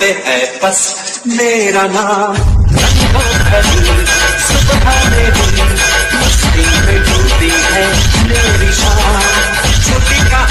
पे है बस मेरा नाम सुबह में मस्ती में डूबी है मेरी शाम छुट्टी का